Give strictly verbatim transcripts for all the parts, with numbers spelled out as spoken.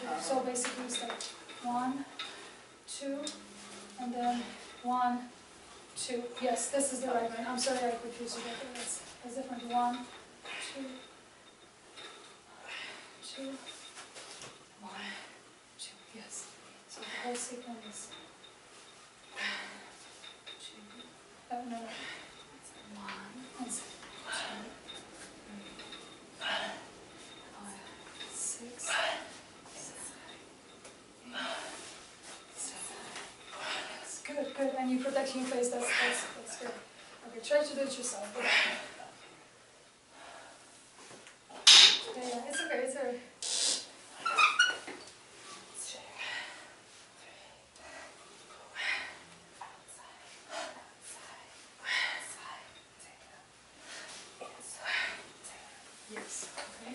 two. So basically it's like one, two, and then one, two. Yes, this is the right one. I'm sorry I confused you, but that's, that's different. One, two, two, one, two. Yes. So the whole sequence is two. Oh no. One, two, three, five, six. Good, good, and you protect your face, that's, that's, that's good. Okay, try to do it yourself. Good. Yeah, yeah, it's okay, it's okay. Yes, okay.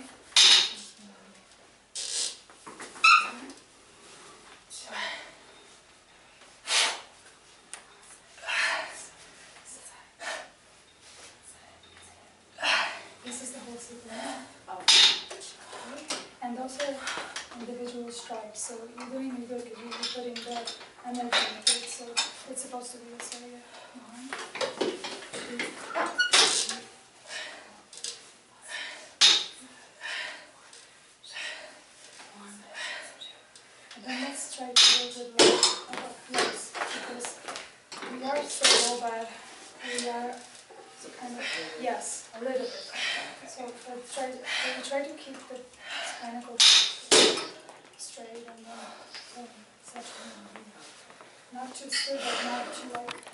This is the whole sequence. Okay. And also individual stripes. So you're doing it good because you're putting the energy into it. So it's supposed to be this way. One, two, three. One, two. And then let's try to do it with our clothes because we are so bad. We are kind of, yes, a little bit. So let's try to, let's try to keep the spinacle straight and uh, not too straight, but not too like.